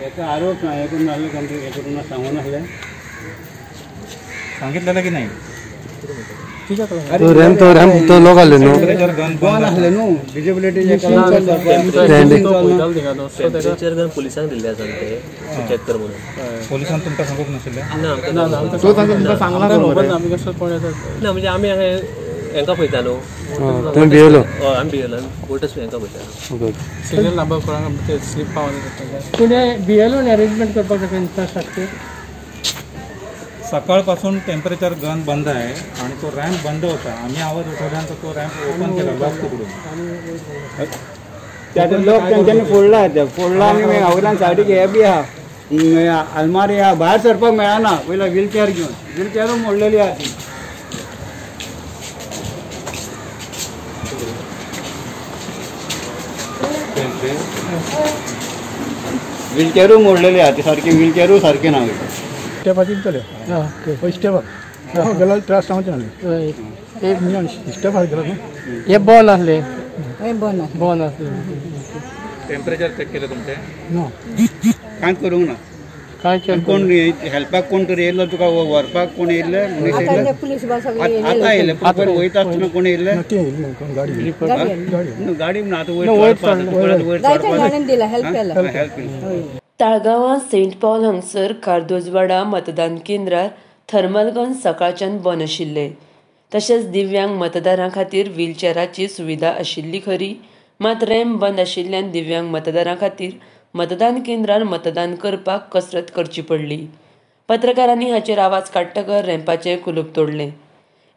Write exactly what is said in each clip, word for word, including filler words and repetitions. त्याचा आरोप नाही पण मला कंप्लीट एकूणच सांगून आले सांगितलं की नाही ठीक आहे तो रॅम तो रॅम तो लोग आले नो कोण आले नो विजिबिलिटी जे करून पोलिसांनी दिले सांगते चेक कर म्हणून पोलिसांनी तुमका सांगत नसले ना ना तो सांगत सांगला पण आम्ही कसं पण ना म्हणजे आम्ही एंका पैतालो तुम बियलो हां आम्ही बियलो वोटस एंका पैतालो ओके सिग्नल नंबर कोणाक ते स्लिप पावले पुणे बियलो अरेंजमेंट करपाक शकता इन्फ्रास्ट्रक्चर सकाळपासून टेंपरेचर गन बंद आहे आणि तो रॅम्प बंद होता आम्ही आवाज उठवल्यानंतर तो रॅम्प ओपन केला लॉक करून त्यात लोक त्यांनी फोडला त्या फोडला आणि मी आवलान साडी घे बी हा अलमारी हा बाहेर सरपाक मिळाना पहिला व्हीलचेअर घेऊन व्हीलचेअर मोडलेली आहे व्हीलचेअर मोडलेली आहे सारखी व्हीलचेअर सारखे ना स्टेपाची चले हां ओके स्टेपाक हां गेलो त्रास सांगतो ना एक मिनिट स्टेपाक गेलो हे बॉल आले हे बॉल बॉल आले टेंपरेचर चेक केलं तुमचे नो काय करू ना काय केलं कोण हेल्पाक कोण तरी येलो तुका वरपाक कोण येले म्हणून पुलिस बा सगळे आता येले पण वयता असताना कोण येले नक्की येले कोण गाडी गाडी गाडी ना आता वयर परत वयर गाडीने दिला हेल्प केला हेल्प केला ताळगांवां सेंट पॉल हंगसर कारदोजवाडा मतदान केंद्रात थर्मल गन सकाळच्यान बंद आशिल्ले तशेंच दिव्यांग मतदारां खातीर व्हीलचेअराची सुविधा आशिल्ली खरी मात रॅम्प बंद आशिल्ल्यान दिव्यांग मतदारां खातीर मतदान केंद्रार मतदान करपाक कसरत करची पडली। पत्रकारांनी हाचेर आवाज काडटकर रॅम्पाचें कुलूप तोडलें।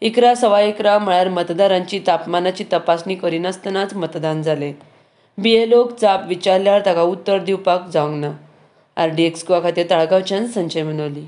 इकरा सवा इकरा म्हळ्यार मतदारांची तापमानाची तपासणी करिनासतनाच मतदान जालें। बीएलओक जाप विचारल्यार ताका उत्तर दिवपाक जावंक ना। आर डी एक्स को खाते ताळगांवच्यान संजय मनोली।